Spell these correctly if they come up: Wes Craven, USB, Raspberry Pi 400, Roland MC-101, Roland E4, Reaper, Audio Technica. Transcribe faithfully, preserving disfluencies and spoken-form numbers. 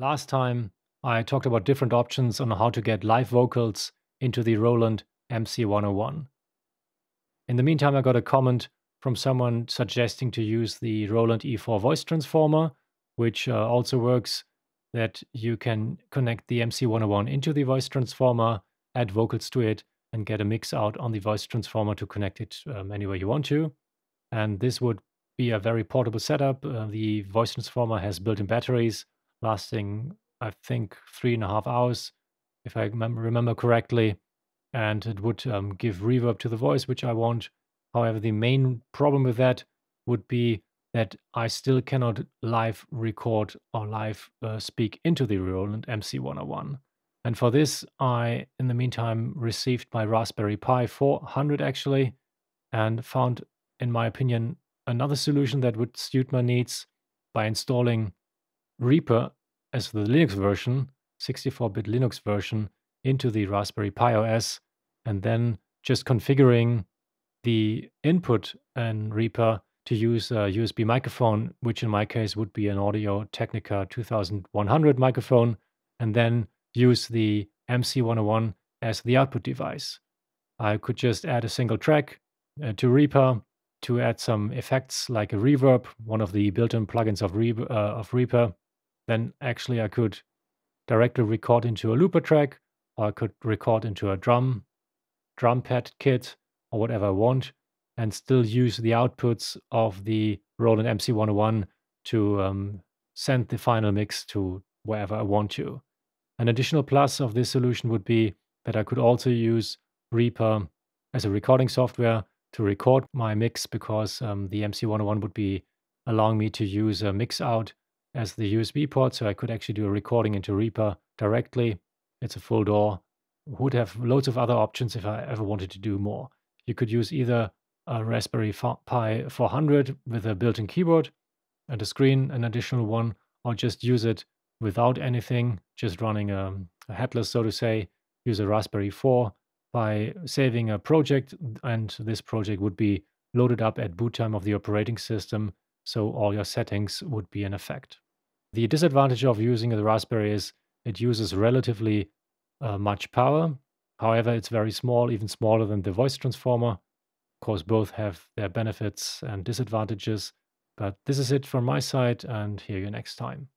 Last time I talked about different options on how to get live vocals into the Roland M C one oh one. In the meantime, I got a comment from someone suggesting to use the Roland E four voice transformer, which uh, also works, that you can connect the M C one oh one into the voice transformer, add vocals to it, and get a mix out on the voice transformer to connect it um, anywhere you want to. And this would be a very portable setup. Uh, the voice transformer has built-in batteries lasting, I think, three and a half hours, if I remember correctly. And it would um, give reverb to the voice, which I want. However, the main problem with that would be that I still cannot live record or live uh, speak into the Roland M C one oh one. And for this, I, in the meantime, received my Raspberry Pi four hundred, actually, and found, in my opinion, another solution that would suit my needs by installing Reaper as the Linux version, sixty-four bit Linux version, into the Raspberry Pi O S, and then just configuring the input in Reaper to use a U S B microphone, which in my case would be an Audio Technica twenty-one hundred microphone, and then use the M C one oh one as the output device. I could just add a single track uh, to Reaper to add some effects like a reverb, one of the built-in plugins of, Re uh, of Reaper. Then actually I could directly record into a looper track, or I could record into a drum, drum pad kit, or whatever I want, and still use the outputs of the Roland M C one oh one to um, send the final mix to wherever I want to. An additional plus of this solution would be that I could also use Reaper as a recording software to record my mix, because um, the M C one oh one would be allowing me to use a mix out as the U S B port, so I could actually do a recording into Reaper directly. It's a full door. Would have loads of other options if I ever wanted to do more. You could use either a Raspberry Pi four hundred with a built-in keyboard and a screen, an additional one, or just use it without anything, just running a, a headless, so to say, use a Raspberry four by saving a project, and this project would be loaded up at boot time of the operating system, so all your settings would be in effect. The disadvantage of using the Raspberry is it uses relatively uh, much power. However, it's very small, even smaller than the voice transformer. Of course, both have their benefits and disadvantages, but this is it from my side, and hear you next time.